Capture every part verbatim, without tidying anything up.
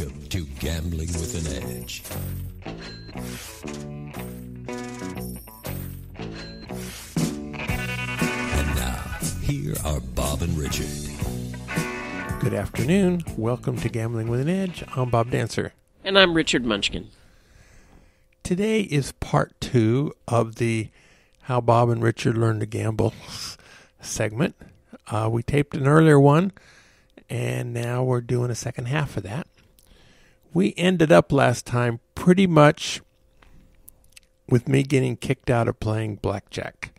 Welcome to Gambling with an Edge. And now, here are Bob and Richard. Good afternoon. Welcome to Gambling with an Edge. I'm Bob Dancer. And I'm Richard Munchkin. Today is part two of the How Bob and Richard Learned to Gamble segment. Uh, we taped an earlier one, and now we're doing a second half of that. We ended up last time pretty much with me getting kicked out of playing blackjack.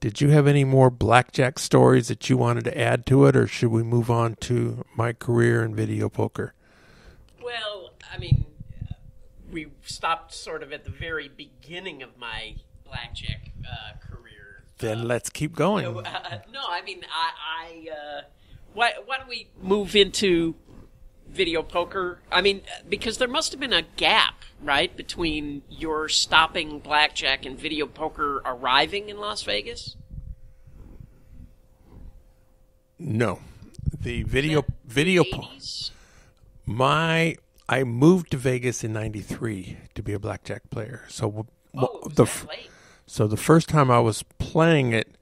Did you have any more blackjack stories that you wanted to add to it, or should we move on to my career in video poker? Well, I mean, we stopped sort of at the very beginning of my blackjack uh, career. Then uh, let's keep going. You know, uh, no, I mean, I... I uh, Why, why don't we move into video poker? I mean, because there must have been a gap, right, between your stopping blackjack and video poker arriving in Las Vegas? No. The video... video po- my... I moved to Vegas in ninety-three to be a blackjack player. So, oh, it was the, that late. So the first time I was playing it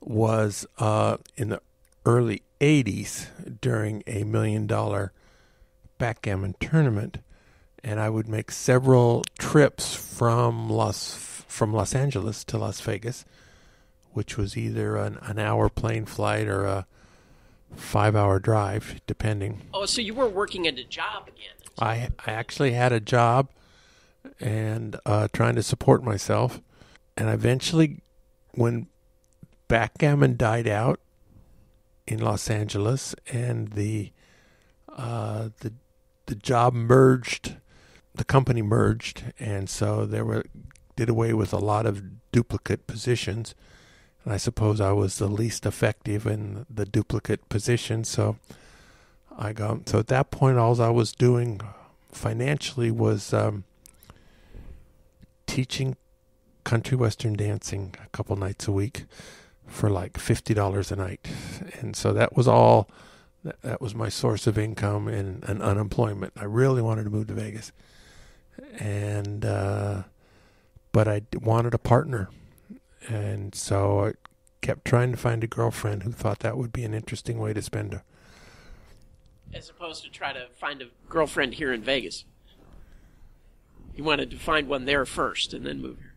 was uh, in the early eighties during a million dollar backgammon tournament, and I would make several trips from Los from Los Angeles to Las Vegas, which was either an, an hour plane flight or a five hour drive, depending. Oh, so you were working at a job again? I I actually had a job and uh, trying to support myself, and eventually, when backgammon died out in Los Angeles, and the uh, the the job merged, the company merged, and so there were did away with a lot of duplicate positions, and I suppose I was the least effective in the duplicate position. So I got so at that point, all I was doing financially was um, teaching country western dancing a couple nights a week for like fifty dollars a night. And so that was all, that, that was my source of income and, and unemployment. I really wanted to move to Vegas. And, uh, but I wanted a partner. And so I kept trying to find a girlfriend who thought that would be an interesting way to spend her. As opposed to try to find a girlfriend here in Vegas. You wanted to find one there first and then move here.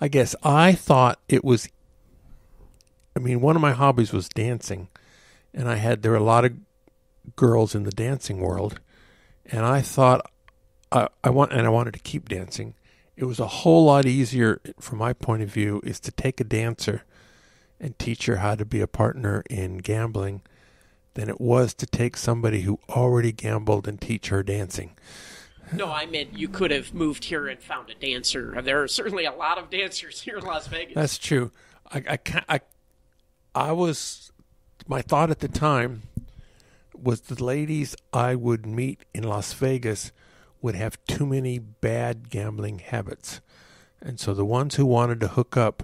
I guess I thought it was I mean, one of my hobbies was dancing, and I had, there were a lot of girls in the dancing world, and I thought, I, I want, and I wanted to keep dancing. It was a whole lot easier, from my point of view, is to take a dancer and teach her how to be a partner in gambling than it was to take somebody who already gambled and teach her dancing. No, I meant you could have moved here and found a dancer. There are certainly a lot of dancers here in Las Vegas. That's true. I, I can't, I I was, my thought at the time was the ladies I would meet in Las Vegas would have too many bad gambling habits. And so the ones who wanted to hook up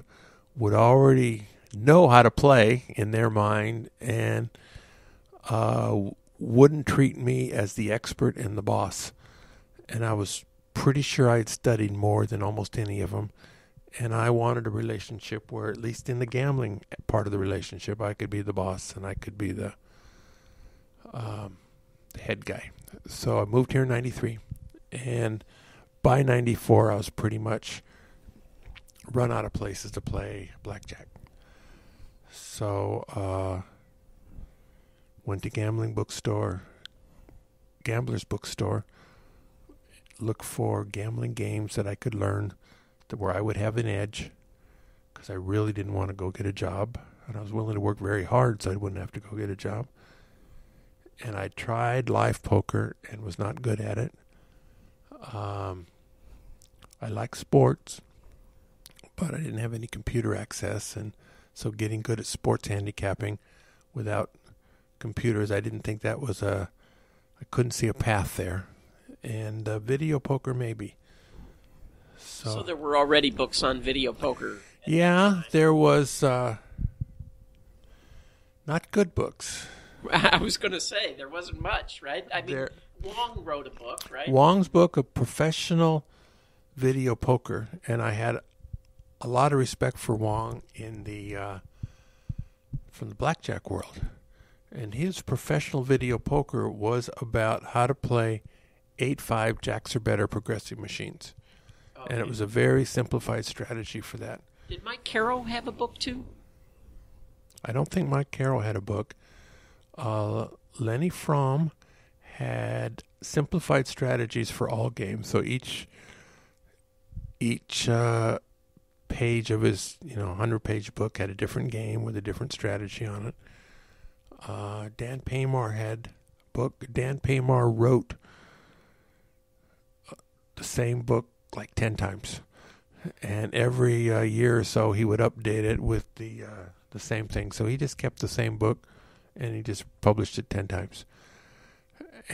would already know how to play in their mind and uh, wouldn't treat me as the expert and the boss. And I was pretty sure I had studied more than almost any of them. And I wanted a relationship where, at least in the gambling part of the relationship, I could be the boss and I could be the, um, the head guy. So I moved here in ninety-three. And by ninety-four, I was pretty much run out of places to play blackjack. So uh went to gambling bookstore, Gambler's Bookstore, looked for gambling games that I could learn where I would have an edge, because I really didn't want to go get a job, and I was willing to work very hard so I wouldn't have to go get a job. And I tried live poker and was not good at it. Um, I like sports, but I didn't have any computer access, and so getting good at sports handicapping without computers, I didn't think that was a, I couldn't see a path there. And uh, video poker maybe. So, so there were already books on video poker. Yeah, there was uh, not good books. I was going to say, there wasn't much, right? I mean, there, Wong wrote a book, right? Wong's book of professional video poker, and I had a lot of respect for Wong in the uh, from the blackjack world. And his professional video poker was about how to play eight five jacks or better progressive machines. Okay. And it was a very simplified strategy for that. Did Mike Carroll have a book too? I don't think Mike Carroll had a book. Uh, Lenny Frome had simplified strategies for all games. So each each uh, page of his you know hundred-page book had a different game with a different strategy on it. Uh, Dan Paymar had a book. Dan Paymar wrote the same book like ten times, and every uh, year or so he would update it with the uh, the same thing. So he just kept the same book, and he just published it ten times.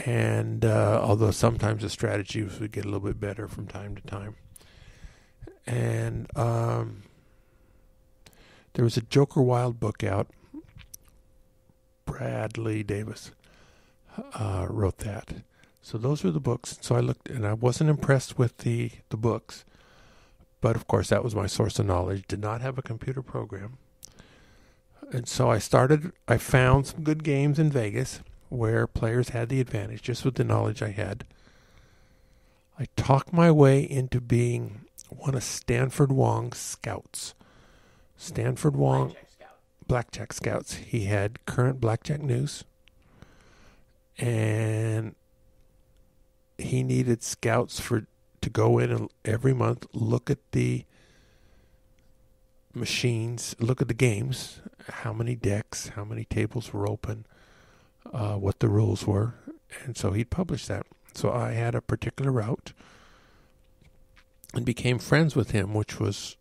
And uh, although sometimes the strategies would get a little bit better from time to time. And um, there was a Joker Wild book out. Bradley Davis uh, wrote that. So those were the books. So I looked, and I wasn't impressed with the, the books. But, of course, that was my source of knowledge. Did not have a computer program. And so I started, I found some good games in Vegas where players had the advantage just with the knowledge I had. I talked my way into being one of Stanford Wong's scouts. Stanford Wong, blackjack, scout. blackjack scouts. He had current blackjack news. And he needed scouts for to go in and every month look at the machines, look at the games, how many decks, how many tables were open, uh, what the rules were. And so he'd publish that. So I had a particular route and became friends with him, which was,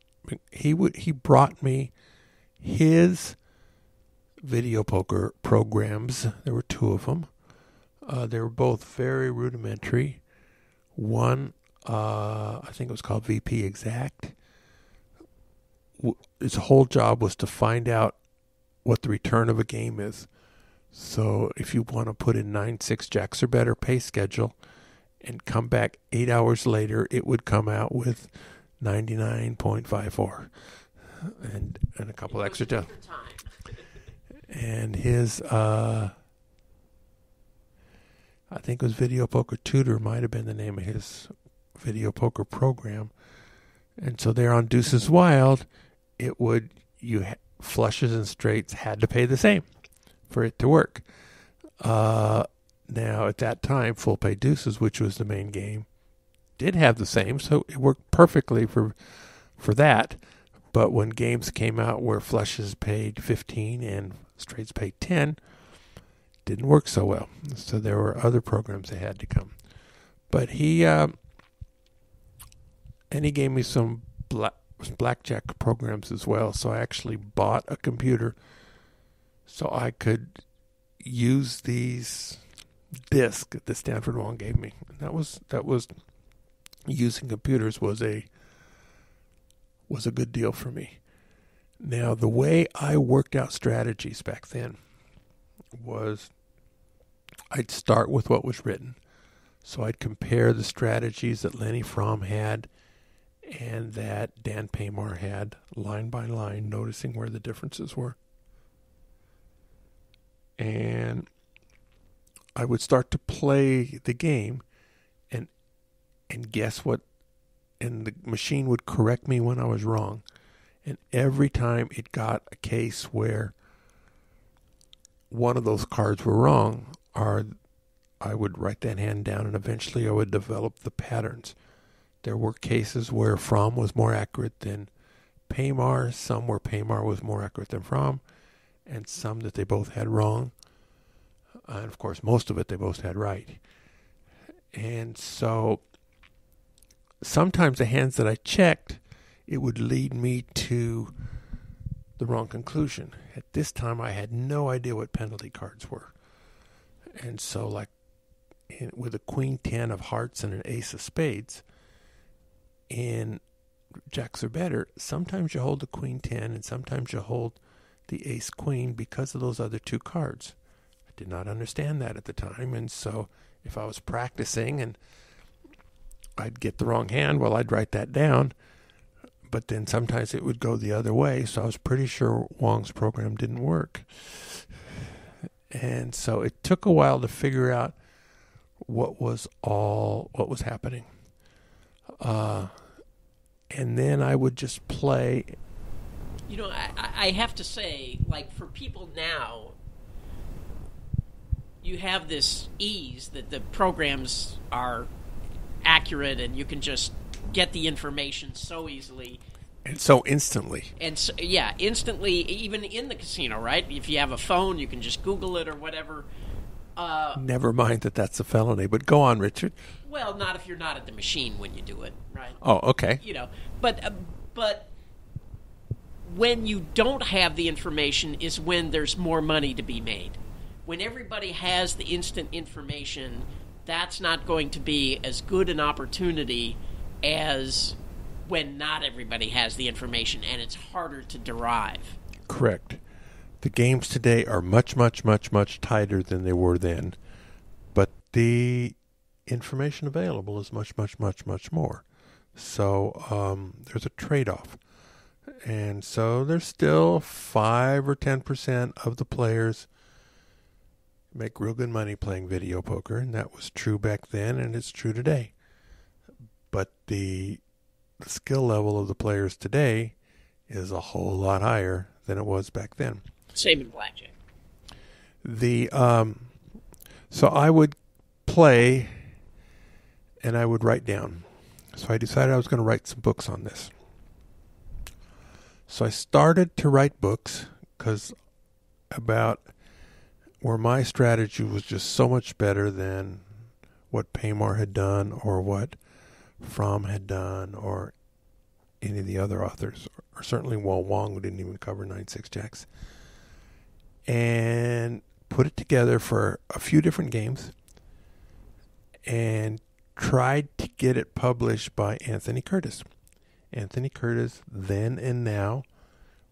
he would he brought me his video poker programs. There were two of them. Uh, they were both very rudimentary. One, uh, I think it was called V P Exact. His whole job was to find out what the return of a game is. So if you want to put in nine six jacks or better pay schedule and come back eight hours later, it would come out with ninety-nine point five four and and a couple extra time. And his, uh, I think it was Video Poker Tutor might have been the name of his video poker program. And so there on Deuces Wild, it would, you ha flushes and straights had to pay the same for it to work. Uh, now, at that time, full pay deuces, which was the main game, did have the same, so it worked perfectly for for that. But when games came out where flushes paid fifteen and straights paid ten, didn't work so well. So there were other programs that had to come. But he, uh, and he gave me some black, blackjack programs as well. So I actually bought a computer so I could use these discs that Stanford Wong gave me. And that was that was using computers was a was a good deal for me. Now the way I worked out strategies back then was I'd start with what was written. So I'd compare the strategies that Lenny Frome had and that Dan Paymar had line by line, noticing where the differences were. And I would start to play the game and and guess what, and the machine would correct me when I was wrong. And every time it got a case where one of those cards were wrong, or I would write that hand down, and eventually I would develop the patterns. There were cases where Frome was more accurate than Paymar, some where Paymar was more accurate than Frome, and some that they both had wrong. Uh, and, of course, most of it they both had right. And so sometimes the hands that I checked, it would lead me to the wrong conclusion. At this time, I had no idea what penalty cards were. And so, like, in, with a queen ten of hearts and an ace of spades, in jacks or better, sometimes you hold the queen ten and sometimes you hold the ace queen because of those other two cards. I did not understand that at the time, and so if I was practicing and I'd get the wrong hand, well, I'd write that down. But then sometimes it would go the other way, so I was pretty sure Wong's program didn't work. And so it took a while to figure out what was all, what was happening. Uh, and then I would just play. You know, I, I have to say, like, for people now, you have this ease that the programs are accurate and you can just get the information so easily. And so instantly. And so, yeah, instantly, even in the casino, right? If you have a phone, you can just Google it or whatever. Uh, Never mind that that's a felony, but go on, Richard. Well, not if you're not at the machine when you do it, right? Oh, okay. You know, but uh, but when you don't have the information is when there's more money to be made. When everybody has the instant information, that's not going to be as good an opportunity as when not everybody has the information, and it's harder to derive. Correct. The games today are much, much, much, much tighter than they were then, but the information available is much, much, much, much more. So um, there's a trade-off. And so there's still five or ten percent of the players make real good money playing video poker, and that was true back then, and it's true today. But the The skill level of the players today is a whole lot higher than it was back then. Same in blackjack. The um, so I would play, and I would write down. So I decided I was going to write some books on this. So I started to write books because about where my strategy was just so much better than what Paymar had done or what Frome had done or any of the other authors, or certainly Wall Wong, who didn't even cover nine six jacks, and put it together for a few different games and tried to get it published by Anthony Curtis. Anthony Curtis, then and now,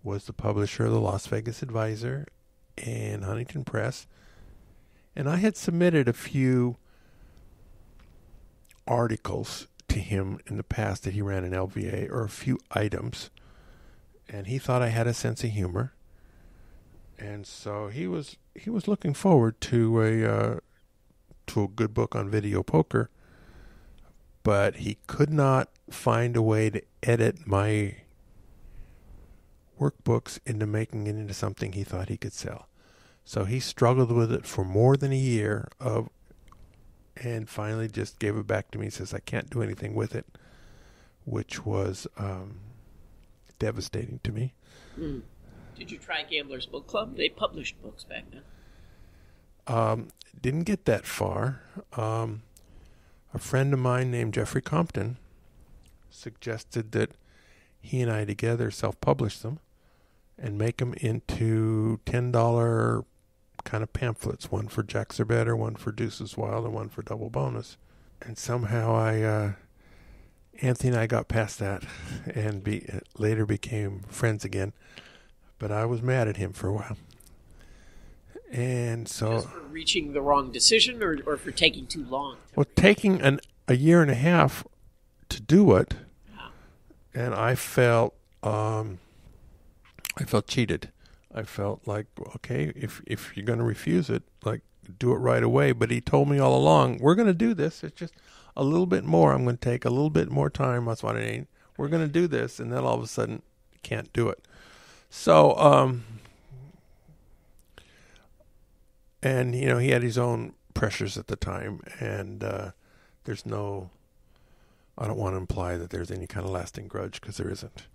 was the publisher of the Las Vegas Advisor and Huntington Press, and I had submitted a few articles to him in the past that he ran in L V A, or a few items, and he thought I had a sense of humor, and so he was he was looking forward to a uh, to a good book on video poker, but he could not find a way to edit my workbooks into making it into something he thought he could sell. So he struggled with it for more than a year of and finally just gave it back to me and says, I can't do anything with it, which was um, devastating to me. Mm. Did you try Gambler's Book Club? They published books back then. Um, didn't get that far. Um, a friend of mine named Jeffrey Compton suggested that he and I together self-publish them and make them into ten dollar kind of pamphlets, one for Jacks Are Better, one for Deuces Wild, and one for Double Bonus. And somehow I, uh, Anthony and I got past that and be, later became friends again. But I was mad at him for a while. And so... Just for reaching the wrong decision or, or for taking too long? To well, reach. taking an, a year and a half to do it, wow. And I felt, um, I felt cheated. I felt like, okay, if if you're going to refuse it, like, do it right away. But he told me all along, we're going to do this. It's just a little bit more. I'm going to take a little bit more time. That's what I need. We're going to do this. And then all of a sudden, can't do it. So, um, and, you know, he had his own pressures at the time. And uh, there's no, I don't want to imply that there's any kind of lasting grudge, because there isn't.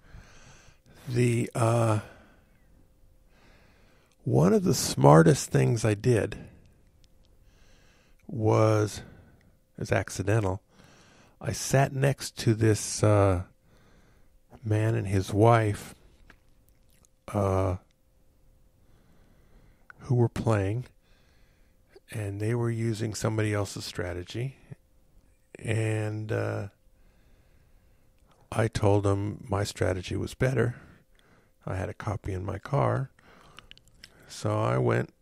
The, uh, One of the smartest things I did was, it's accidental, I sat next to this uh, man and his wife uh, who were playing, and they were using somebody else's strategy, and uh, I told them my strategy was better. I had a copy in my car. So I went,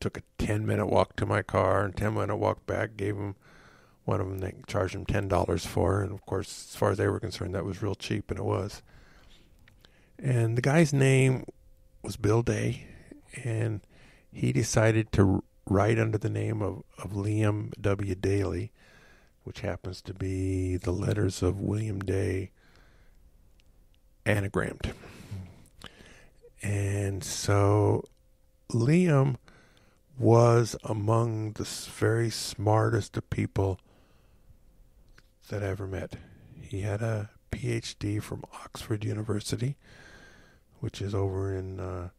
took a ten minute walk to my car and ten minute walk back, gave him one of them, they charged him ten dollars for. And of course, as far as they were concerned, that was real cheap, and it was. And the guy's name was Bill Day, and he decided to write under the name of, of Liam W. Daly, which happens to be the letters of William Day anagrammed. And so Liam was among the very smartest of people that I ever met. He had a P H D from Oxford University, which is over in uh,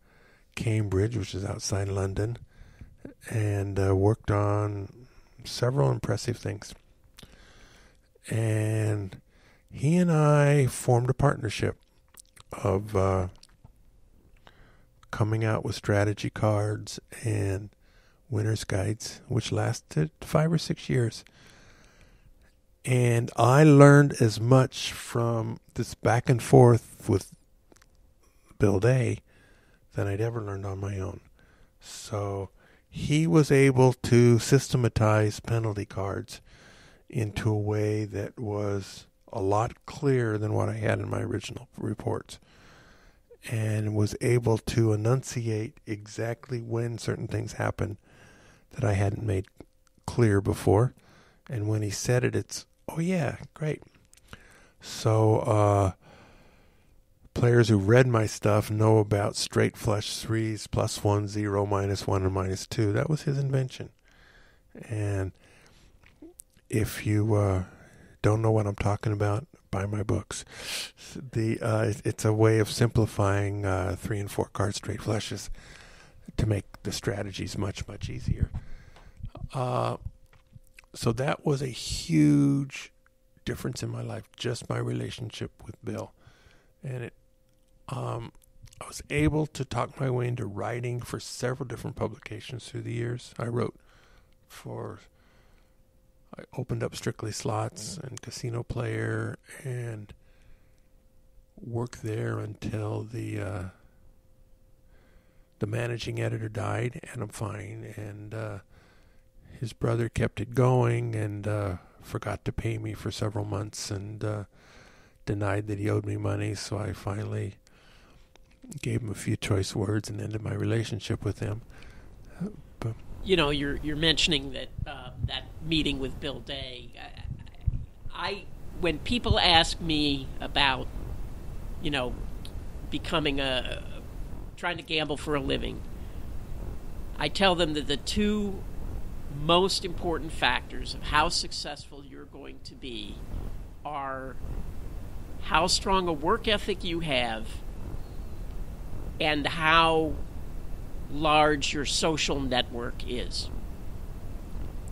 Cambridge, which is outside London, and uh, worked on several impressive things. And he and I formed a partnership of uh, coming out with strategy cards and winner's guides, which lasted five or six years. And I learned as much from this back and forth with Bill Day than I'd ever learned on my own. So he was able to systematize penalty cards into a way that was a lot clearer than what I had in my original reports, and was able to enunciate exactly when certain things happened that I hadn't made clear before. And when he said it, it's, oh yeah, great. So uh, players who read my stuff know about straight flush threes, plus one, zero, minus one, and minus two. That was his invention. And if you uh, don't know what I'm talking about, buy my books. The uh, it's a way of simplifying uh, three and four card straight flushes to make the strategies much, much easier. Uh, so that was a huge difference in my life, just my relationship with Bill. And it, um, I was able to talk my way into writing for several different publications through the years. I wrote for... I opened up Strictly Slots and Casino Player and worked there until the uh, the managing editor died, and I'm fine. And uh, his brother kept it going and uh, forgot to pay me for several months and uh, denied that he owed me money. So I finally gave him a few choice words and ended my relationship with him. Uh, but You know, you're you're mentioning that uh, that meeting with Bill Day. I, I when people ask me about, you know, becoming a trying to gamble for a living, I tell them that the two most important factors of how successful you're going to be are how strong a work ethic you have and how large your social network is.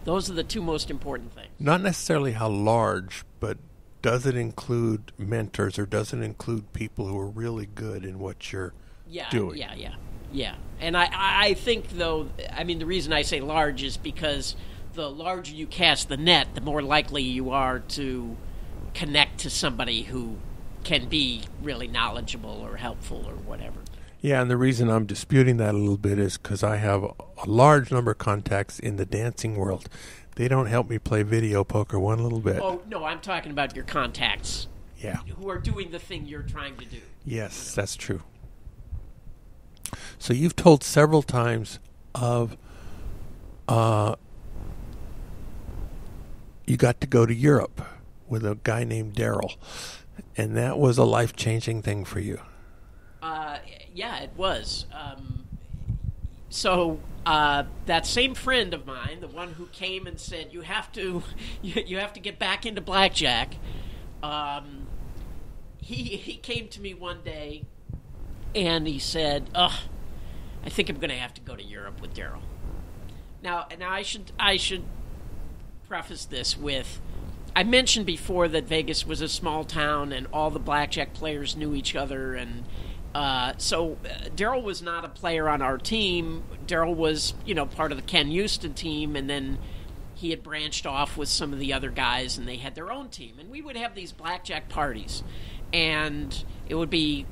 Those are the two most important things. Not necessarily how large, but does it include mentors, or does it include people who are really good in what you're yeah, doing? Yeah, yeah, yeah. And I, I think, though, I mean, the reason I say large is because the larger you cast the net, the more likely you are to connect to somebody who can be really knowledgeable or helpful or whatever. Yeah, and the reason I'm disputing that a little bit is because I have a large number of contacts in the dancing world. They don't help me play video poker one little bit. Oh, no, I'm talking about your contacts. Yeah. Who are doing the thing you're trying to do. Yes, you know? That's true. So you've told several times of uh, you got to go to Europe with a guy named Daryl, and that was a life-changing thing for you. Uh, yeah, it was. Um, so uh, that same friend of mine, the one who came and said, "You have to, you, you have to get back into blackjack," um, he he came to me one day, and he said, "Ugh, I think I'm going to have to go to Europe with Daryl." Now, now I should I should preface this with, I mentioned before that Vegas was a small town, and all the blackjack players knew each other, and Uh, so uh, Daryl was not a player on our team. Daryl was, you know, part of the Ken Houston team, and then he had branched off with some of the other guys, and they had their own team. And we would have these blackjack parties, and it would be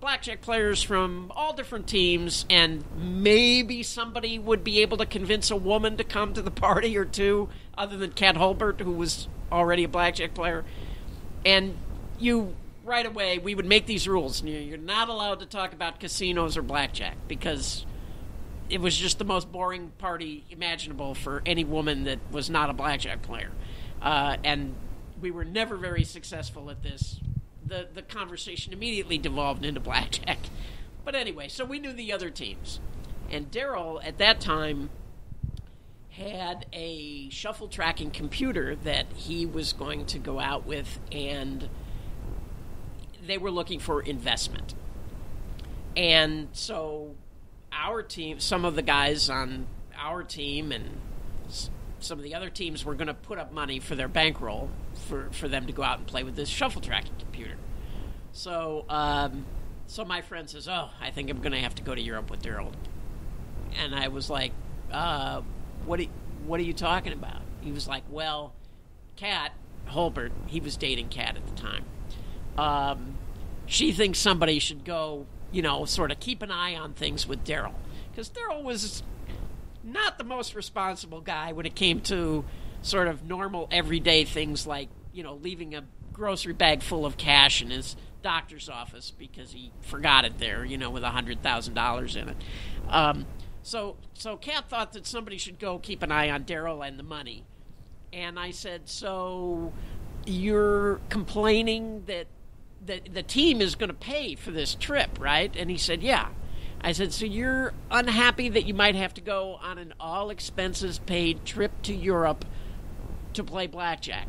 blackjack players from all different teams, and maybe somebody would be able to convince a woman to come to the party or two, other than Cat Holbert, who was already a blackjack player. And you, right away, we would make these rules. You're not allowed to talk about casinos or blackjack, because it was just the most boring party imaginable for any woman that was not a blackjack player. Uh, and we were never very successful at this. The, the conversation immediately devolved into blackjack. But anyway, so we knew the other teams. And Daryl, at that time, had a shuffle tracking computer that he was going to go out with, and they were looking for investment. And so our team, some of the guys on our team and some of the other teams were going to put up money for their bankroll for, for them to go out and play with this shuffle tracking computer. So um, so my friend says, oh, I think I'm going to have to go to Europe with Daryl. And I was like, uh, what, are, what are you talking about? He was like, well, Cat Holbert, he was dating Cat at the time. Um, she thinks somebody should go, you know, sort of keep an eye on things with Daryl. Because Daryl was not the most responsible guy when it came to sort of normal everyday things like, you know, leaving a grocery bag full of cash in his doctor's office because he forgot it there, you know, with one hundred thousand dollars in it. Um, so, so Kat thought that somebody should go keep an eye on Daryl and the money. And I said, so you're complaining that the, the team is going to pay for this trip, right? And he said, yeah. I said, so you're unhappy that you might have to go on an all-expenses-paid trip to Europe to play blackjack?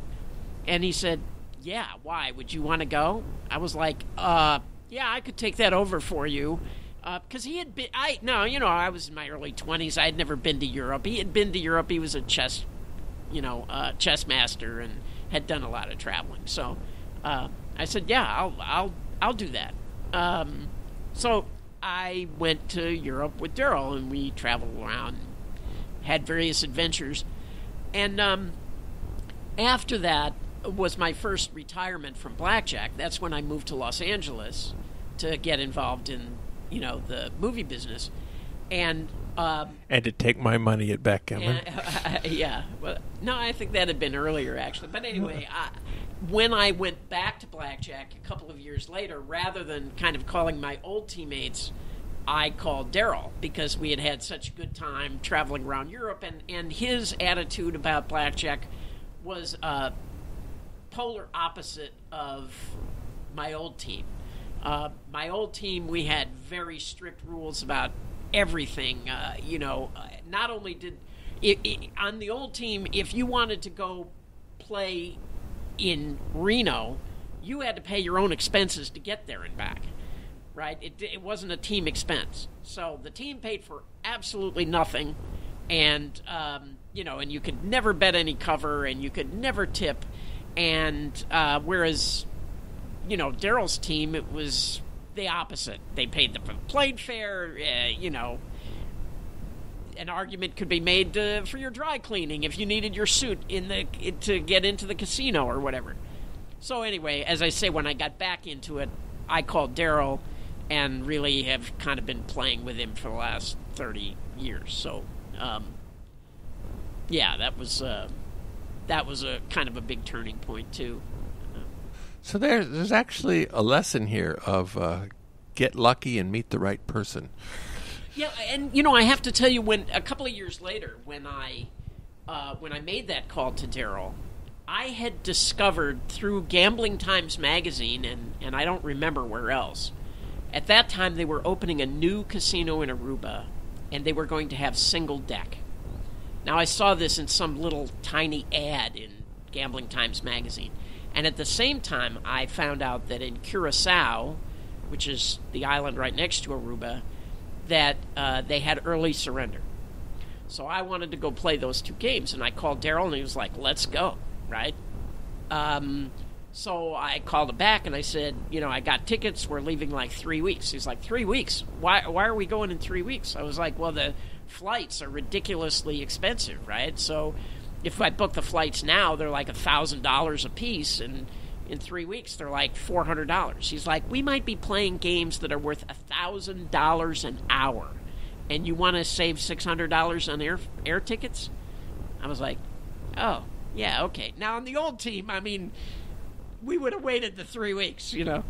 And he said, yeah, why? Would you want to go? I was like, uh, yeah, I could take that over for you. Because uh, he had been, I, no, you know, I was in my early twenties. I had never been to Europe. He had been to Europe. He was a chess, you know, uh, chess master and had done a lot of traveling. So uh, I said, yeah, I'll, I'll, I'll do that. Um, so... I went to Europe with Daryl, and we traveled around and had various adventures. And um, after that was my first retirement from blackjack. That's when I moved to Los Angeles to get involved in, you know, the movie business. And uh, and to take my money at backgammon. Uh, yeah. Well, no, I think that had been earlier, actually. But anyway, I... when I went back to blackjack a couple of years later, rather than kind of calling my old teammates, I called Daryl because we had had such a good time traveling around Europe, and, and his attitude about blackjack was uh, polar opposite of my old team. Uh, my old team, we had very strict rules about everything. Uh, you know, not only did it, it, on the old team, if you wanted to go play in Reno, you had to pay your own expenses to get there and back, right? It, it wasn't a team expense. So the team paid for absolutely nothing, and, um, you know, and you could never bet any cover, and you could never tip, and uh, whereas, you know, Daryl's team, it was the opposite. They paid the plane fare, uh, you know, an argument could be made to, for your dry cleaning if you needed your suit in the to get into the casino or whatever. So anyway, as I say, when I got back into it, I called Daryl and really have kind of been playing with him for the last thirty years. So, um, yeah, that was uh, that was a kind of a big turning point too. So there's there's actually a lesson here of uh, get lucky and meet the right person. Yeah, and, you know, I have to tell you, when a couple of years later, when I uh, when I made that call to Daryl, I had discovered through Gambling Times magazine, and, and I don't remember where else, at that time they were opening a new casino in Aruba, and they were going to have single deck. Now, I saw this in some little tiny ad in Gambling Times magazine, and at the same time I found out that in Curacao, which is the island right next to Aruba, that uh, they had early surrender. So I wanted to go play those two games, and I called Daryl, and he was like, let's go, right? Um, so I called him back, and I said, you know, I got tickets. We're leaving like three weeks. He's like, three weeks? Why, why are we going in three weeks? I was like, well, the flights are ridiculously expensive, right? So if I book the flights now, they're like one thousand dollars a piece, and in three weeks, they're like four hundred dollars. He's like, we might be playing games that are worth one thousand dollars an hour, and you want to save six hundred dollars on air, air tickets? I was like, oh, yeah, okay. Now, on the old team, I mean, we would have waited the three weeks, you know.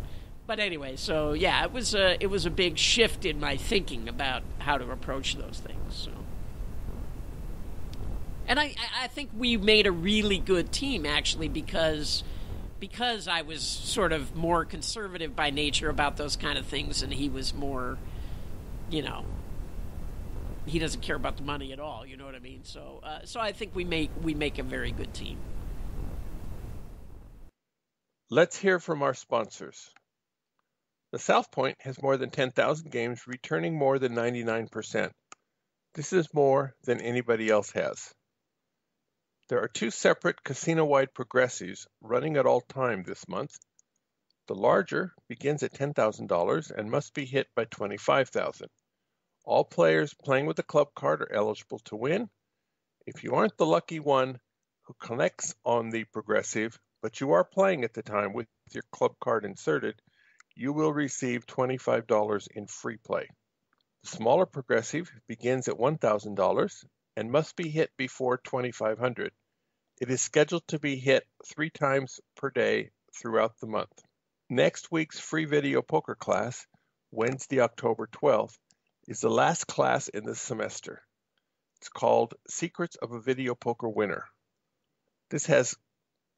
But anyway, so, yeah, it was a, it was a big shift in my thinking about how to approach those things. So. And I, I think we made a really good team, actually, because because I was sort of more conservative by nature about those kind of things, and he was more, you know, he doesn't care about the money at all, you know what I mean? So uh, so I think we make, we make a very good team. Let's hear from our sponsors. The South Point has more than ten thousand games, returning more than ninety-nine percent. This is more than anybody else has. There are two separate casino-wide progressives running at all time this month. The larger begins at ten thousand dollars and must be hit by twenty-five thousand dollars. All players playing with a club card are eligible to win. If you aren't the lucky one who collects on the progressive, but you are playing at the time with your club card inserted, you will receive twenty-five dollars in free play. The smaller progressive begins at one thousand dollars and must be hit before twenty-five hundred dollars. It is scheduled to be hit three times per day throughout the month. Next week's free video poker class, Wednesday, October twelfth, is the last class in this semester. It's called Secrets of a Video Poker Winner. This has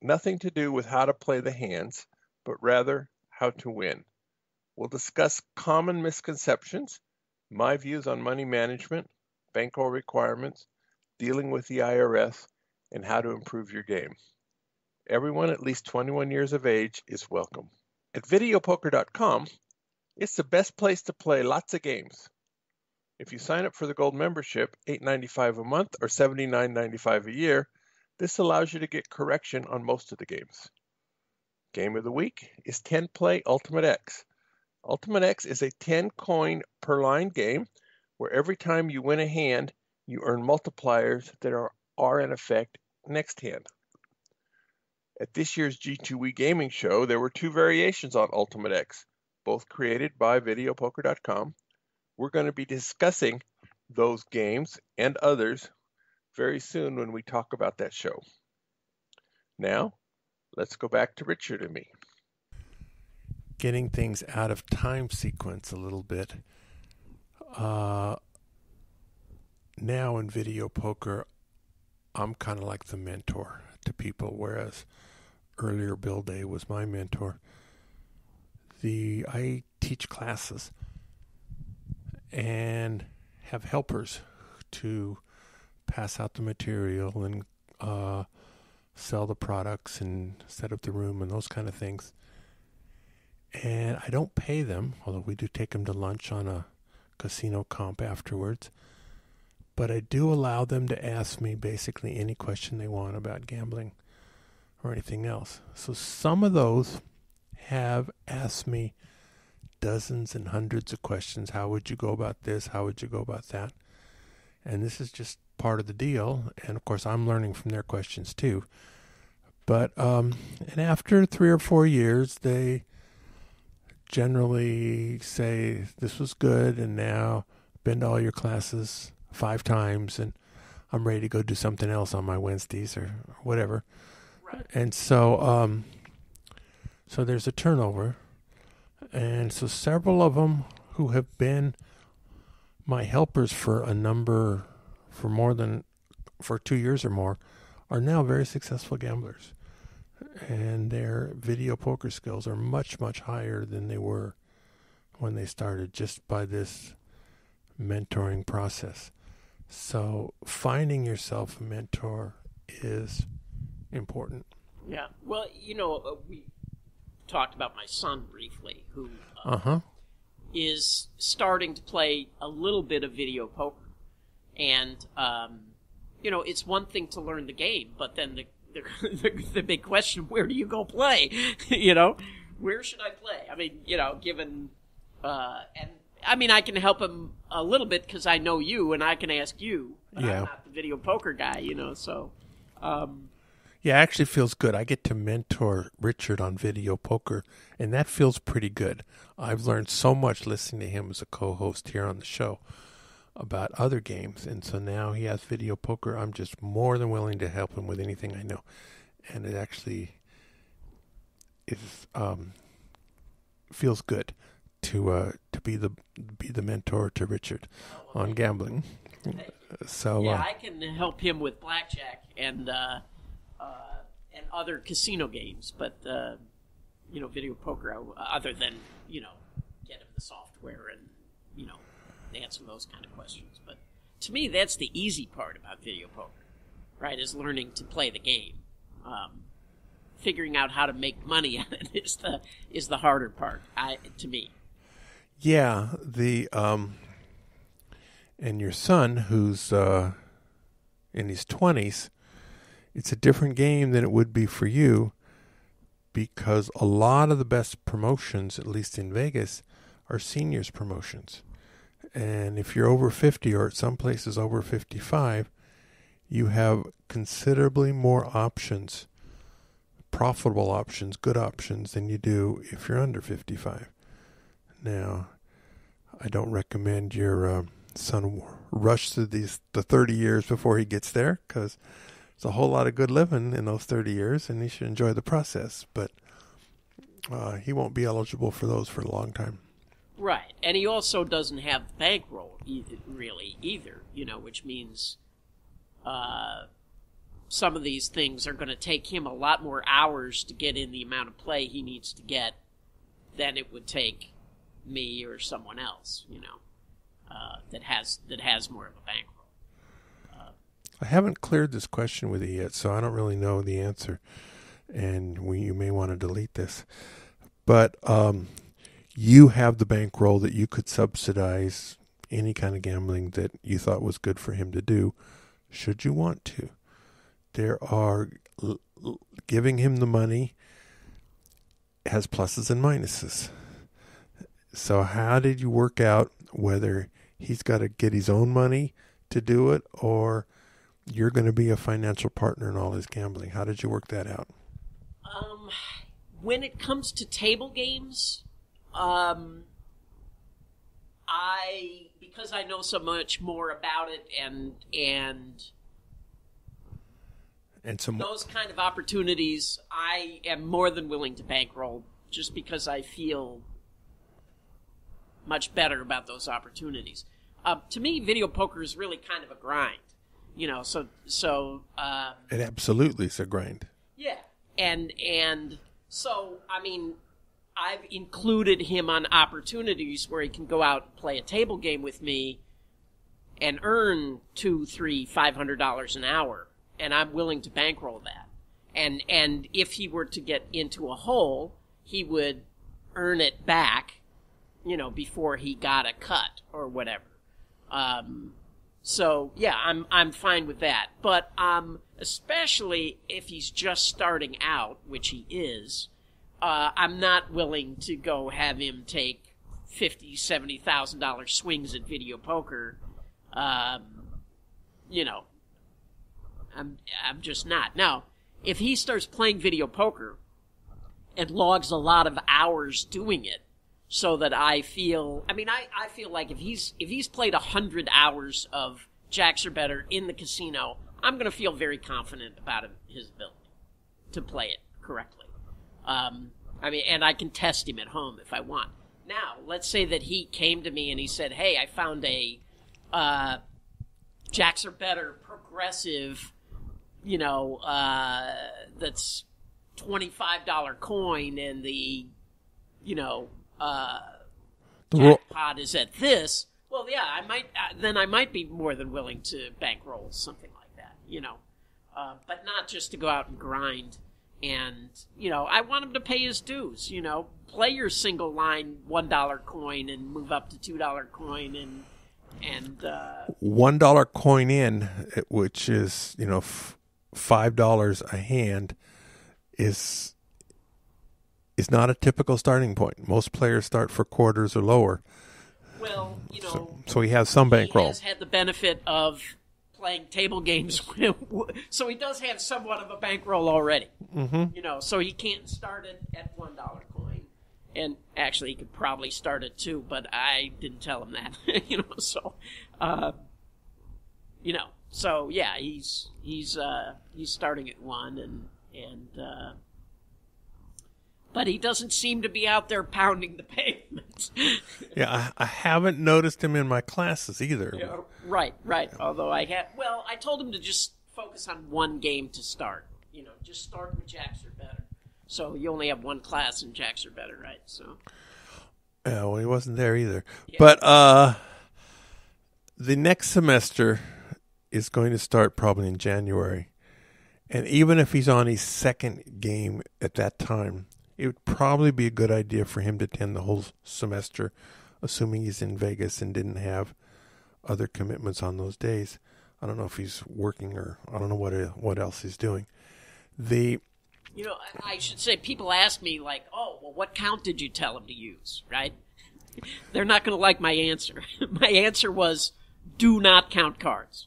nothing to do with how to play the hands, but rather how to win. We'll discuss common misconceptions, my views on money management, bankroll requirements, dealing with the I R S, and how to improve your game. Everyone at least twenty-one years of age is welcome. At video poker dot com, it's the best place to play lots of games. If you sign up for the gold membership, eight ninety-five a month or seventy-nine ninety-five a year, this allows you to get correction on most of the games. Game of the week is ten play Ultimate X. Ultimate X is a ten coin per line game where every time you win a hand, you earn multipliers that are, are in effect next hand. At this year's G two E Gaming Show, there were two variations on Ultimate X, both created by video poker dot com. We're going to be discussing those games and others very soon when we talk about that show. Now, let's go back to Richard and me. Getting things out of time sequence a little bit. Uh, now in video poker, I'm kind of like the mentor to people, whereas earlier Bill Day was my mentor. The I teach classes and have helpers to pass out the material and uh, sell the products and set up the room and those kind of things. And I don't pay them, although we do take them to lunch on a casino comp afterwards. But I do allow them to ask me basically any question they want about gambling or anything else. So some of those have asked me dozens and hundreds of questions. How would you go about this? How would you go about that? And this is just part of the deal. And of course, I'm learning from their questions too. But, um, and after three or four years, they generally say, this was good. And now I've been to all your classes five times and I'm ready to go do something else on my Wednesdays or whatever. Right. And so, um, so there's a turnover. And so several of them who have been my helpers for a number, for more than, for two years or more, are now very successful gamblers. And their video poker skills are much, much higher than they were when they started just by this mentoring process. So finding yourself a mentor is important. Yeah. Well, you know, uh, we talked about my son briefly, who uh, uh-huh. is starting to play a little bit of video poker. And, um, you know, it's one thing to learn the game, but then the the, the, the big question, where do you go play? You know, where should I play? I mean, you know, given, uh, and I mean, I can help him a little bit because I know you and I can ask you. But yeah. I'm not the video poker guy, you know, so. Um, Yeah, it actually feels good. I get to mentor Richard on video poker, and that feels pretty good. I've learned so much listening to him as a co-host here on the show about other games, and so now he has video poker. I'm just more than willing to help him with anything I know, and it actually is um, feels good to uh, to be the be the mentor to Richard on gambling. So yeah, uh, I can help him with blackjack and. Uh... Uh, and other casino games, but uh, you know, video poker. Uh, other than you know, getting the software and you know, answering those kind of questions. But to me, that's the easy part about video poker, right? Is learning to play the game. Um, figuring out how to make money on it is the is the harder part. I to me. Yeah, the um, and your son, who's uh, in his twenties. It's a different game than it would be for you because a lot of the best promotions, at least in Vegas, are seniors promotions. And if you're over fifty or at some places over fifty-five, you have considerably more options, profitable options, good options than you do if you're under fifty-five. Now, I don't recommend your uh, son rush through these the thirty years before he gets there because it's a whole lot of good living in those thirty years, and he should enjoy the process. But uh, he won't be eligible for those for a long time. Right, and he also doesn't have the bankroll, either, really, either. You know, which means uh, some of these things are going to take him a lot more hours to get in the amount of play he needs to get than it would take me or someone else. You know, uh, that has that has more of a bankroll. I haven't cleared this question with you yet, so I don't really know the answer, and we, you may want to delete this. But um, you have the bankroll that you could subsidize any kind of gambling that you thought was good for him to do, should you want to. There are l l giving him the money has pluses and minuses. So how did you work out whether he's got to get his own money to do it or you're going to be a financial partner in all his gambling? How did you work that out? Um, when it comes to table games, um, I because I know so much more about it, and and and some those kind of opportunities, I am more than willing to bankroll, just because I feel much better about those opportunities. Uh, to me, video poker is really kind of a grind. You know, so so uh, it absolutely is a grind. Yeah, and and so I mean, I've included him on opportunities where he can go out and play a table game with me, and earn two, three, five hundred dollars an hour, and I'm willing to bankroll that. And and if he were to get into a hole, he would earn it back, you know, before he got a cut or whatever. Um, So yeah, I'm I'm fine with that. But um, especially if he's just starting out, which he is, uh, I'm not willing to go have him take fifty, seventy thousand dollar swings at video poker. Um, you know, I'm I'm just not. Now, if he starts playing video poker and logs a lot of hours doing it, so that I feel, I mean, I, I feel like if he's if he's played one hundred hours of Jacks or Better in the casino, I'm going to feel very confident about him, his ability to play it correctly. Um, I mean, and I can test him at home if I want. Now, let's say that he came to me and he said, hey, I found a uh, Jacks or Better progressive, you know, uh, that's twenty-five dollar coin and the, you know, Uh, jackpot is at this. Well, yeah, I might uh, then I might be more than willing to bankroll something like that, you know, uh, but not just to go out and grind. And you know, I want him to pay his dues. You know, play your single line one dollar coin and move up to two dollar coin and and uh, one dollar coin in, which is you know f five dollars a hand, is. It's not a typical starting point. Most players start for quarters or lower. Well, you know, so, so he has some bankroll. He has had the benefit of playing table games. So he does have somewhat of a bankroll already. Mm-hmm. You know, so he can't start it at one dollar coin. And actually, he could probably start it too, but I didn't tell him that. You know, so, uh, you know, so yeah, he's he's uh, he's starting at one, and and uh, but he doesn't seem to be out there pounding the pavement. Yeah, I, I haven't noticed him in my classes either. Yeah, right, right. Although I had, well, I told him to just focus on one game to start. You know, just start with Jacks or better. So you only have one class, and Jacks are better, right? So. Yeah, well, he wasn't there either. Yeah. But uh, the next semester is going to start probably in January. And even if he's on his second game at that time, it would probably be a good idea for him to attend the whole semester, assuming he's in Vegas and didn't have other commitments on those days. I don't know if he's working or I don't know what what else he's doing. The You know, I should say, people ask me, like, oh, well, what count did you tell him to use, right? They're not going to like my answer. My answer was, do not count cards.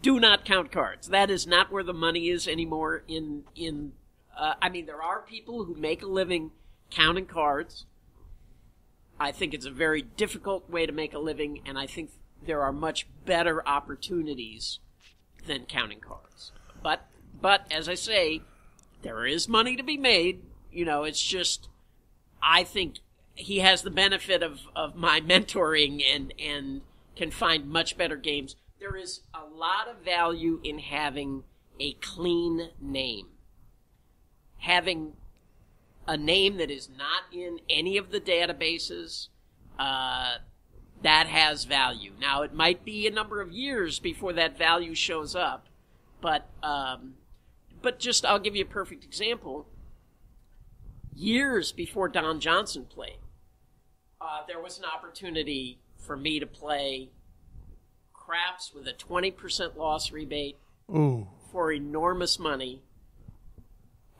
Do not count cards. That is not where the money is anymore in, in uh, I mean, there are people who make a living counting cards. I think it's a very difficult way to make a living, and I think there are much better opportunities than counting cards. But, but as I say, there is money to be made. You know, it's just, I think he has the benefit of, of my mentoring and, and can find much better games. There is a lot of value in having a clean name. Having a name that is not in any of the databases, uh, that has value. Now, it might be a number of years before that value shows up, but... Um, But just, I'll give you a perfect example. Years before Don Johnson played, uh, there was an opportunity for me to play craps with a twenty percent loss rebate Ooh. for enormous money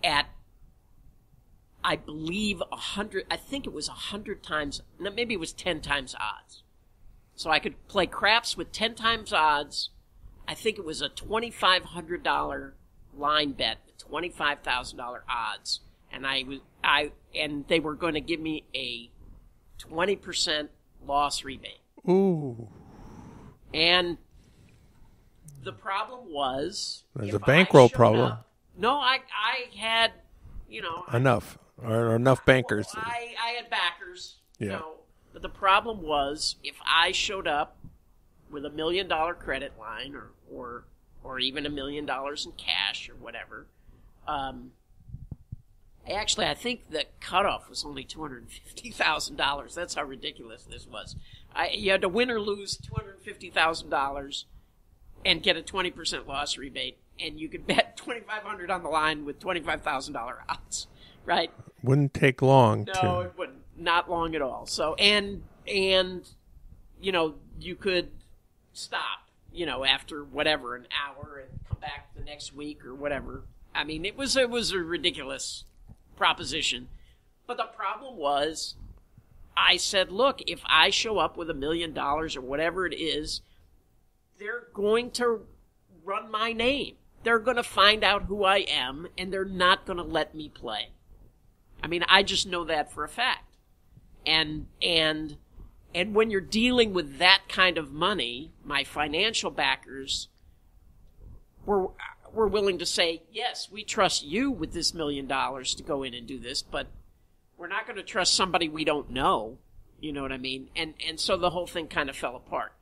at, I believe, one hundred, I think it was one hundred times, no, maybe it was ten times odds. So I could play craps with ten times odds. I think it was a twenty-five hundred dollars line bet, twenty-five thousand dollars odds, and I was I and they were going to give me a twenty percent loss rebate. Ooh. And the problem was, there's a bankroll problem. Up, no, I I had, you know, enough or enough bankers. Well, I I had backers. Yeah. You know, but the problem was, if I showed up with a million dollar credit line or or or even a million dollars in cash or whatever. Um, actually, I think the cutoff was only two hundred fifty thousand dollars. That's how ridiculous this was. I, you had to win or lose two hundred fifty thousand dollars and get a twenty percent loss rebate, and you could bet twenty-five hundred dollars on the line with twenty-five thousand dollars odds, right? Wouldn't take long. No, to... it wouldn't. Not long at all. So, and, and you know, you could stop, you know, after whatever, an hour, and come back the next week or whatever. I mean, it was it was a ridiculous proposition. But the problem was, I said, look, if I show up with a million dollars or whatever it is, they're going to run my name. They're going to find out who I am, and they're not going to let me play. I mean, I just know that for a fact. And and... And when you're dealing with that kind of money, my financial backers were were willing to say, yes, we trust you with this million dollars to go in and do this, but we're not going to trust somebody we don't know. You know what I mean? And and so the whole thing kind of fell apart.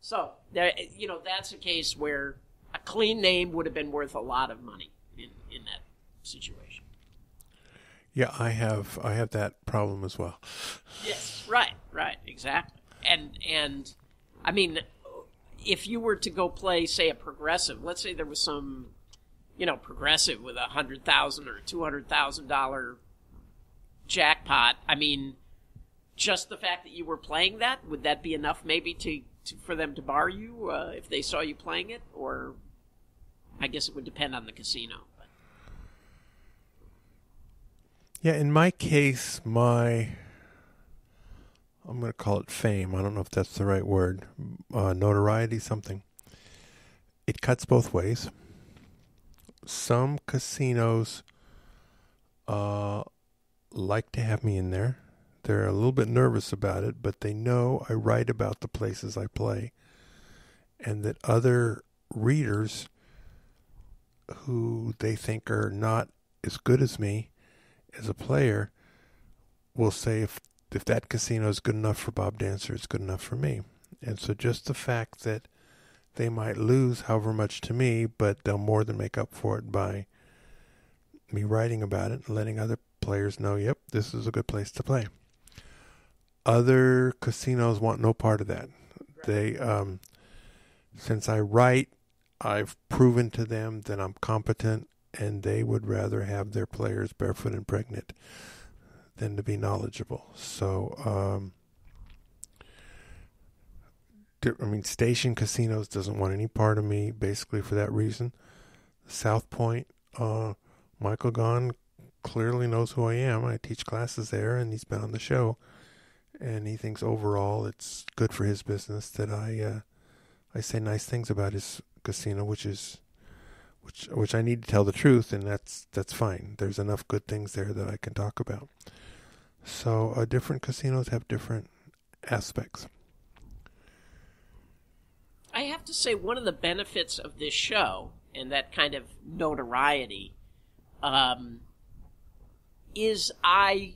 So, there, you know, that's a case where a clean name would have been worth a lot of money in, in that situation. Yeah, I have I have that problem as well. Yes, right, right, exactly. And and I mean, if you were to go play, say, a progressive, let's say there was some, you know, progressive with a hundred thousand or two hundred thousand dollar jackpot. I mean, just the fact that you were playing that, would that be enough maybe to, to for them to bar you uh, if they saw you playing it? Or I guess it would depend on the casino. Yeah, in my case, my, I'm going to call it fame. I don't know if that's the right word. Uh, notoriety, something. it cuts both ways. Some casinos uh, like to have me in there. They're a little bit nervous about it, but they know I write about the places I play, and that other readers who they think are not as good as me as a player will say, if if that casino is good enough for Bob Dancer, it's good enough for me. And so just the fact that they might lose however much to me, but they'll more than make up for it by me writing about it and letting other players know, yep, this is a good place to play. Other casinos want no part of that. They, um, since I write, I've proven to them that I'm competent, and they would rather have their players barefoot and pregnant than to be knowledgeable. So, um, I mean, Station Casinos doesn't want any part of me, basically for that reason. South Point, uh, Michael Gaughan clearly knows who I am. I teach classes there, and he's been on the show, and he thinks overall it's good for his business that I, uh, I say nice things about his casino, which is, which which I need to tell the truth, and that's that's fine. There's enough good things there that I can talk about. So uh, different casinos have different aspects. I have to say, one of the benefits of this show and that kind of notoriety um, is I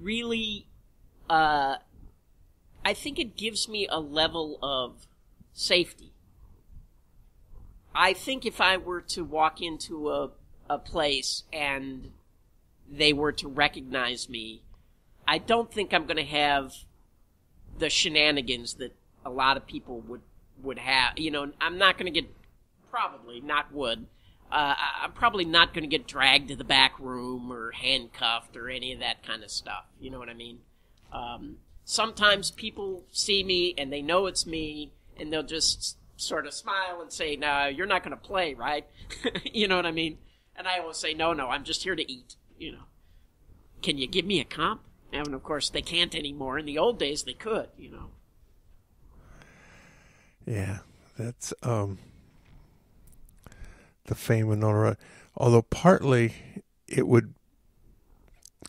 really, uh, I think it gives me a level of safety. I think if I were to walk into a, a place and they were to recognize me, I don't think I'm going to have the shenanigans that a lot of people would would have, you know. I'm not going to get, probably, knock wood, uh, I'm probably not going to get dragged to the back room or handcuffed or any of that kind of stuff. You know what I mean? Um, sometimes people see me and they know it's me, and they'll just sort of smile and say, no, you're not going to play, right? You know what I mean? And I always say, no, no, I'm just here to eat, you know. Can you give me a comp? And, of course, they can't anymore. In the old days, they could, you know. Yeah, that's um, the fame of notoriety. Although partly it would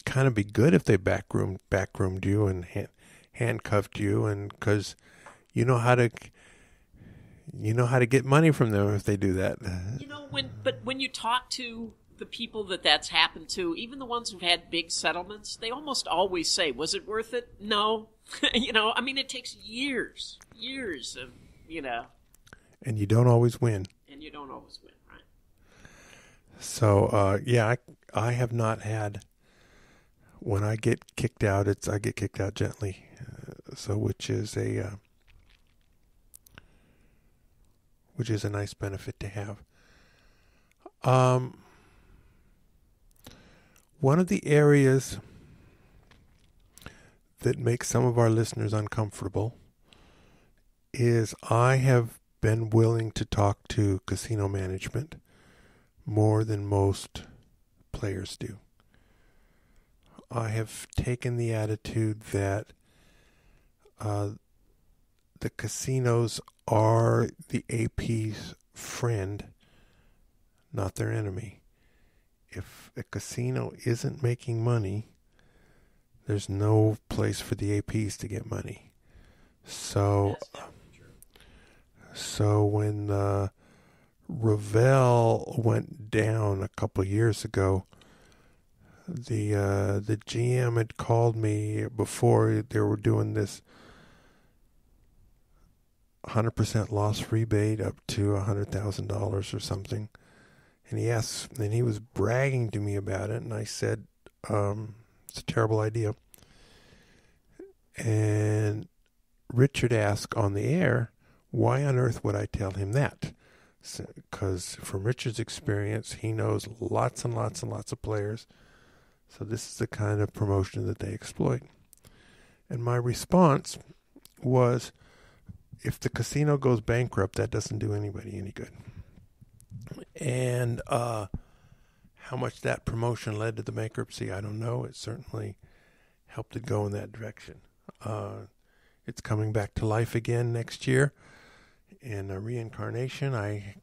kind of be good if they backroom backroomed you and hand, handcuffed you, and because you know how to you know how to get money from them if they do that. You know, when but when you talk to the people that that's happened to, even the ones who've had big settlements, they almost always say, "Was it worth it?" No, you know. I mean, it takes years, years of. You know, and you don't always win. And you don't always win, right? So, uh, yeah, I, I have not had. When I get kicked out, it's I get kicked out gently, uh, so which is a uh, which is a nice benefit to have. Um, one of the areas that makes some of our listeners uncomfortable is I have been willing to talk to casino management more than most players do. I have taken the attitude that uh, the casinos are the A P's friend, not their enemy. If a casino isn't making money, there's no place for the A Ps to get money. So... Yes. So when uh, Revell went down a couple of years ago, the uh, the G M had called me before they were doing this one hundred percent loss rebate up to one hundred thousand dollars or something, and he asked, and he was bragging to me about it, and I said, um, "It's a terrible idea." And Richard asked on the air, why on earth would I tell him that? Because from Richard's experience, he knows lots and lots and lots of players. So this is the kind of promotion that they exploit. And my response was, if the casino goes bankrupt, that doesn't do anybody any good. And uh, how much that promotion led to the bankruptcy, I don't know. It certainly helped it go in that direction. Uh, it's coming back to life again next year. and a reincarnation. I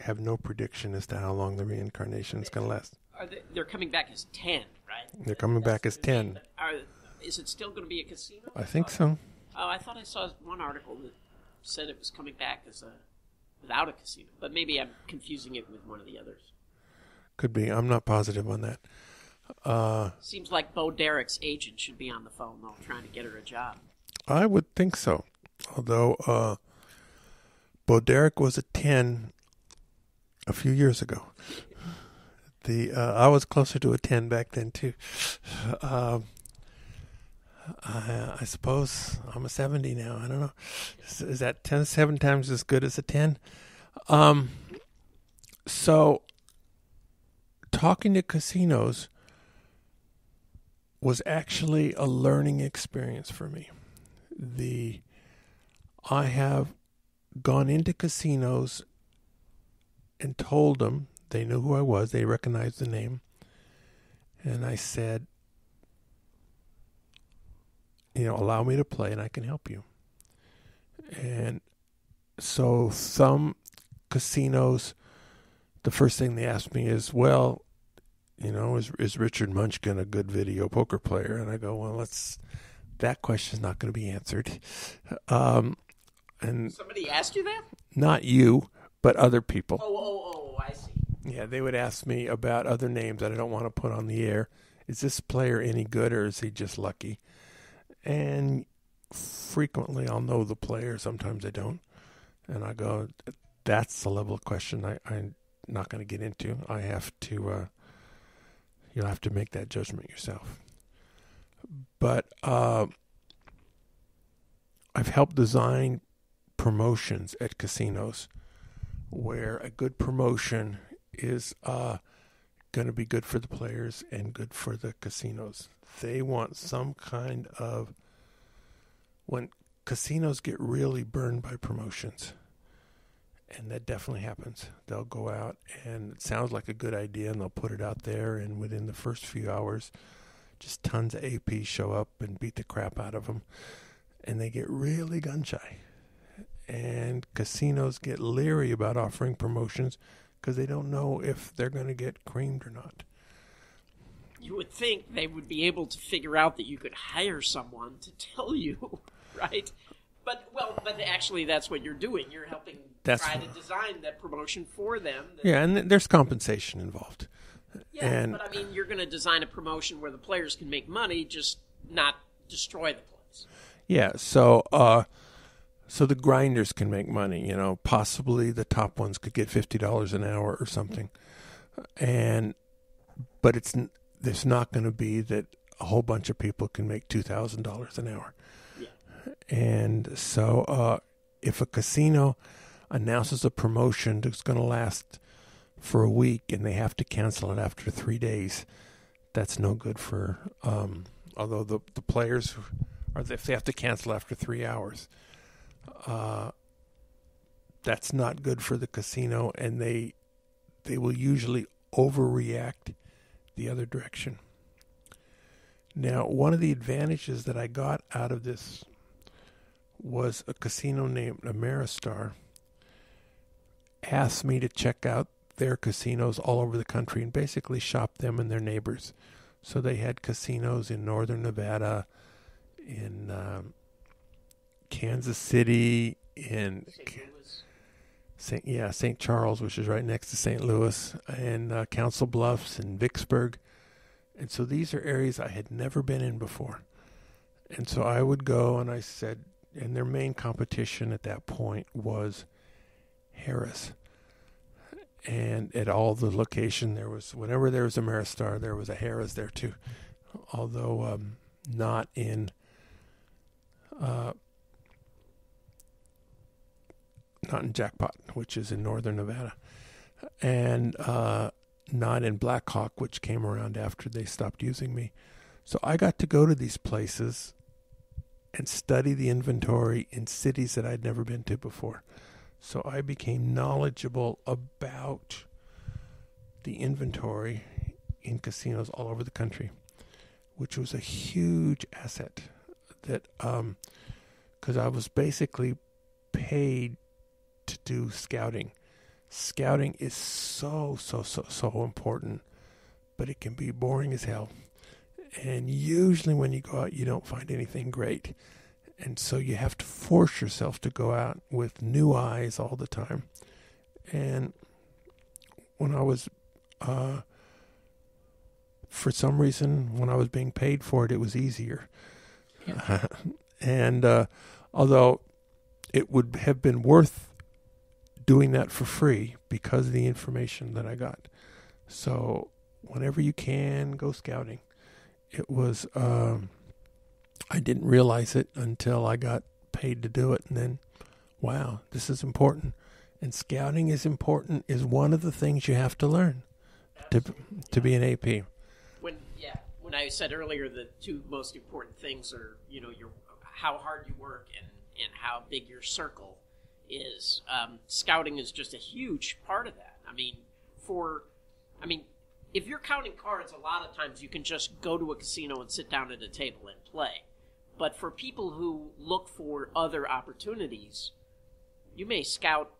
have no prediction as to how long the reincarnation is going to last. Are they, they're coming back as ten, right? They're coming That's back as ten. Mean, are, is it still going to be a casino? I think oh, so. Oh, I thought I saw one article that said it was coming back as a without a casino, but maybe I'm confusing it with one of the others. Could be. I'm not positive on that. Uh, Seems like Bo Derek's agent should be on the phone, though, trying to get her a job. I would think so. Although uh, Bo Derek was a ten a few years ago. the uh, I was closer to a ten back then, too. Uh, I, I suppose I'm a seventy now. I don't know. Is, is that ten, seven times as good as a ten? Um, so talking to casinos was actually a learning experience for me. The I have gone into casinos and told them, they knew who I was, they recognized the name, and I said, you know, allow me to play and I can help you. And so some casinos, the first thing they asked me is, well, you know, is is Richard Munchkin a good video poker player? And I go, well, let's, that question's not going to be answered. Um, and somebody asked you that? Not you, but other people. Oh, oh, oh, I see. Yeah, they would ask me about other names that I don't want to put on the air. Is this player any good or is he just lucky? And frequently I'll know the player. Sometimes I don't. And I go, that's the level of question I, I'm not going to get into. I have to, uh, you'll have to make that judgment yourself. But uh, I've helped design promotions at casinos where a good promotion is uh, going to be good for the players and good for the casinos. They want some kind of, when casinos get really burned by promotions, and that definitely happens, they'll go out and it sounds like a good idea and they'll put it out there, and within the first few hours, just tons of A Ps show up and beat the crap out of them, and they get really gun shy. And casinos get leery about offering promotions because they don't know if they're going to get creamed or not. You would think they would be able to figure out that you could hire someone to tell you, right? But, well, but actually that's what you're doing. You're helping that's try to design that promotion for them. That, yeah, and th there's compensation involved. Yeah, and, but I mean, you're going to design a promotion where the players can make money, just not destroy the place. Yeah, so... Uh, So the grinders can make money, you know, possibly the top ones could get fifty dollars an hour or something. And, but it's, it's not going to be that a whole bunch of people can make two thousand dollars an hour. Yeah. And so uh, if a casino announces a promotion that's going to last for a week and they have to cancel it after three days, that's no good for, um, although the, the players are, if they have to cancel after three hours, Uh, that's not good for the casino, and they they will usually overreact the other direction. Now, one of the advantages that I got out of this was a casino named Ameristar asked me to check out their casinos all over the country and basically shop them and their neighbors. So they had casinos in northern Nevada, in um, Kansas City, in Saint yeah Saint Charles, which is right next to Saint Louis, and uh, Council Bluffs and Vicksburg, and so these are areas I had never been in before, and so I would go and I said, and their main competition at that point was Harrah's, and at all the location there was, whenever there was a Ameristar, there was a Harrah's there too, although um, not in. Uh, Not in Jackpot, which is in northern Nevada, and uh, not in Black Hawk, which came around after they stopped using me. So I got to go to these places and study the inventory in cities that I'd never been to before. So I became knowledgeable about the inventory in casinos all over the country, which was a huge asset that, um, because I was basically paid to do scouting. Scouting is so, so, so, so important, but it can be boring as hell. And usually when you go out, you don't find anything great. And so you have to force yourself to go out with new eyes all the time. And when I was, uh, for some reason, when I was being paid for it, it was easier. Yeah. Uh, and uh, although it would have been worth doing that for free because of the information that I got. So whenever you can, go scouting. It was, um, I didn't realize it until I got paid to do it. And then, wow, this is important. And scouting is important, is one of the things you have to learn to, to yeah. be an A P. When, yeah, when I said earlier, the two most important things are, you know, your, how hard you work and, and how big your circle is. Um, scouting is just a huge part of that. I mean, for, I mean, if you're counting cards, a lot of times you can just go to a casino and sit down at a table and play. But for people who look for other opportunities, you may scout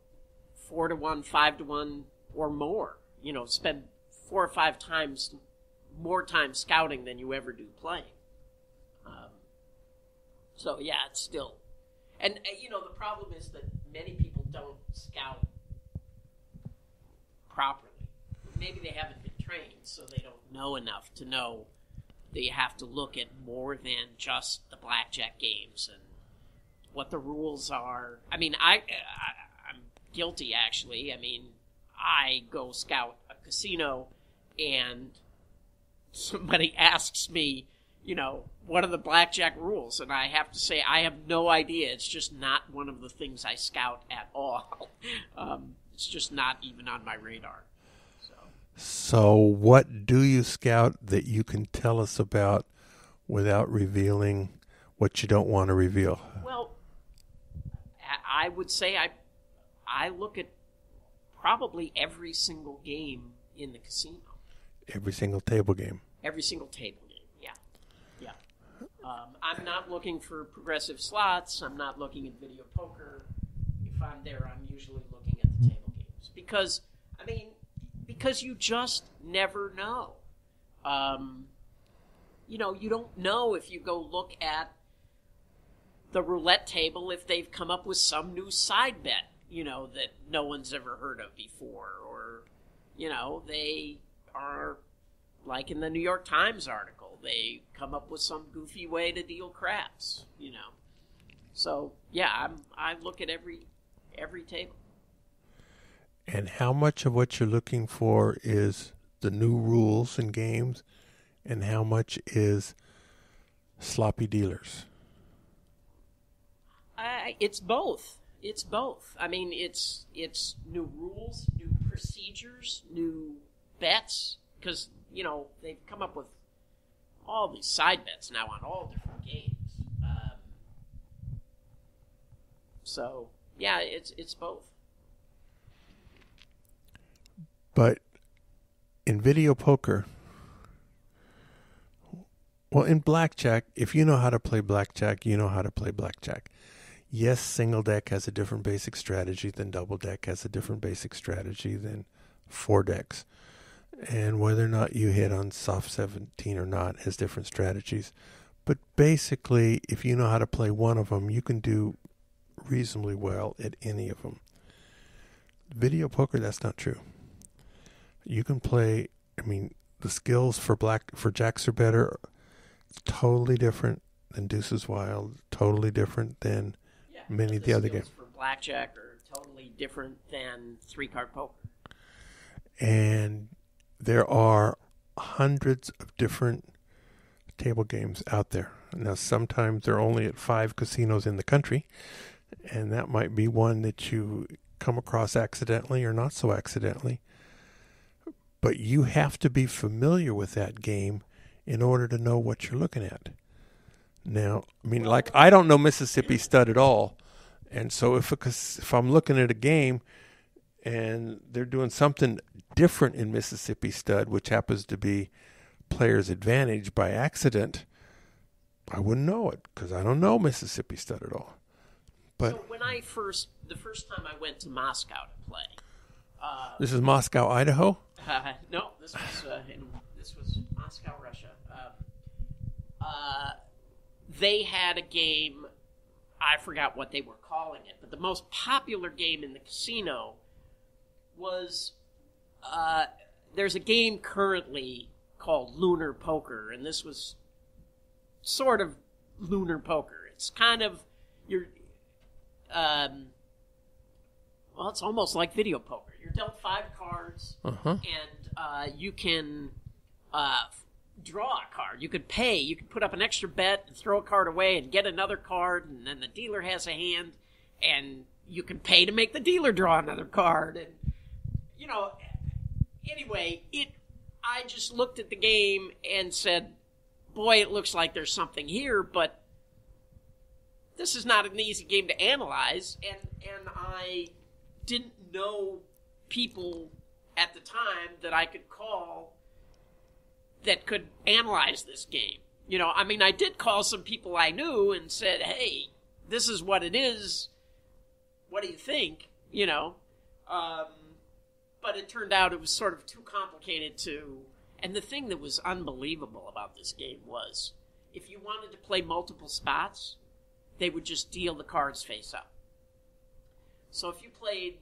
four to one, five to one, or more. You know, spend four or five times more time scouting than you ever do playing. Um, so, yeah, it's still... And, you know, the problem is that many people don't scout properly. Maybe they haven't been trained, so they don't know enough to know that you have to look at more than just the blackjack games and what the rules are. I mean, I, I, I'm guilty, actually. I mean, I go scout a casino, and somebody asks me, you know, what are the blackjack rules? And I have to say, I have no idea. It's just not one of the things I scout at all. Um, it's just not even on my radar. So. So what do you scout that you can tell us about without revealing what you don't want to reveal? Well, I would say I, I look at probably every single game in the casino. Every single table game. Every single table. Um, I'm not looking for progressive slots. I'm not looking at video poker. If I'm there, I'm usually looking at the table games. Because, I mean, because you just never know. Um, you know, you don't know if you go look at the roulette table if they've come up with some new side bet, you know, that no one's ever heard of before. Or, you know, they are, like in the New York Times article, they come up with some goofy way to deal craps, you know. So, yeah, I'm, I look at every every table. And how much of what you're looking for is the new rules and games, and how much is sloppy dealers? I, it's both. It's both. I mean, it's it's new rules, new procedures, new bets, because, you know, they've come up with all these side bets now on all different games. Um, so, yeah, it's it's both. But in video poker, well, in blackjack, if you know how to play blackjack, you know how to play blackjack. Yes, single deck has a different basic strategy than double deck, has a different basic strategy than four decks. And whether or not you hit on soft seventeen or not has different strategies. But basically, if you know how to play one of them, you can do reasonably well at any of them. Video poker, that's not true. You can play, I mean, the skills for black for jacks are better. It's totally different than Deuces Wild. Totally different than yeah, many of the, the other games. For blackjack are totally different than three-card poker. And there are hundreds of different table games out there. Now, sometimes they're only at five casinos in the country, and that might be one that you come across accidentally or not so accidentally. But you have to be familiar with that game in order to know what you're looking at. Now, I mean, like, I don't know Mississippi Stud at all, and so if, a, if I'm looking at a game and they're doing something different in Mississippi Stud, which happens to be player's advantage by accident, I wouldn't know it because I don't know Mississippi Stud at all. But so when I first, the first time I went to Moscow to play. Uh, this is Moscow, Idaho? Uh, no, this was, uh, in, this was Moscow, Russia. Um, uh, they had a game, I forgot what they were calling it, but the most popular game in the casino was, uh, there's a game currently called Lunar Poker, and this was sort of Lunar Poker. It's kind of, you're, um, well, it's almost like video poker. You're dealt five cards, uh-huh. and uh, you can uh, draw a card. You could pay. You could put up an extra bet and throw a card away and get another card, and then the dealer has a hand, and you can pay to make the dealer draw another card. And, you know, anyway, it. I just looked at the game and said, boy, it looks like there's something here, but this is not an easy game to analyze, and and I didn't know people at the time that I could call that could analyze this game. You know, I mean, I did call some people I knew and said, hey, this is what it is. What do you think? You know, um, but it turned out it was sort of too complicated to... And the thing that was unbelievable about this game was if you wanted to play multiple spots... they would just deal the cards face up. So if you played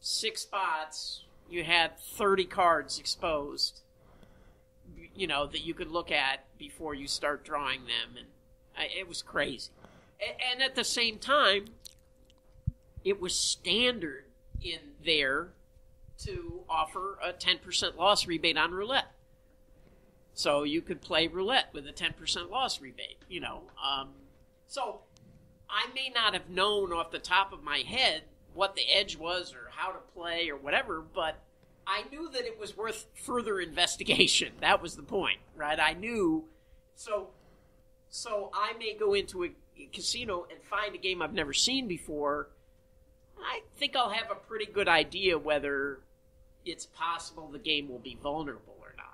six spots, you had thirty cards exposed, you know, that you could look at before you start drawing them. And I, it was crazy. And, and at the same time, it was standard in there to offer a ten percent loss rebate on roulette. So you could play roulette with a ten percent loss rebate, you know, um, so I may not have known off the top of my head what the edge was or how to play or whatever, but I knew that it was worth further investigation. That was the point, right? I knew. So so I may go into a casino and find a game I've never seen before. I think I'll have a pretty good idea whether it's possible the game will be vulnerable or not.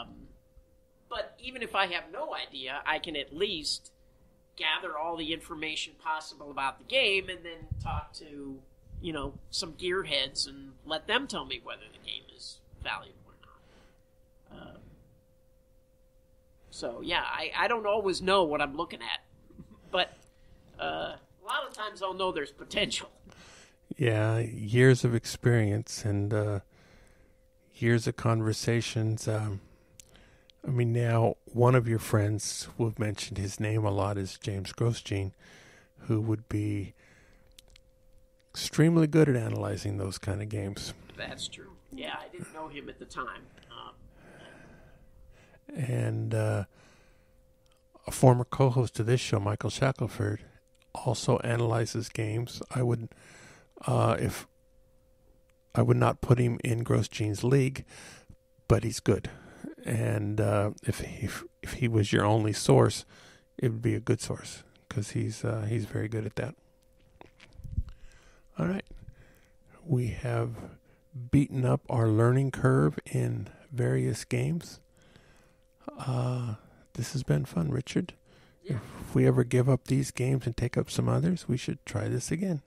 Um, but even if I have no idea, I can at least... gather all the information possible about the game and then talk to, you know, some gearheads and let them tell me whether the game is valuable or not. Um, so, yeah, I, I don't always know what I'm looking at, but uh, a lot of times I'll know there's potential. Yeah, years of experience and uh, years of conversations. Um... I mean, now, one of your friends, we've mentioned his name a lot, is James Grosjean, who would be extremely good at analyzing those kind of games. That's true. Yeah, I didn't know him at the time. Um, and uh, a former co-host of this show, Michael Shackelford, also analyzes games. I would, uh, if I would not put him in Grosjean's league, but he's good. And uh, if, he, if if he was your only source, it would be a good source because he's uh, he's very good at that. All right, we have beaten up our learning curve in various games. Uh, this has been fun, Richard. Yeah. If we ever give up these games and take up some others, we should try this again.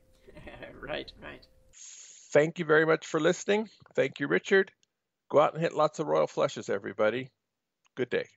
Right, right. Thank you very much for listening. Thank you, Richard. Go out and hit lots of royal flushes, everybody. Good day.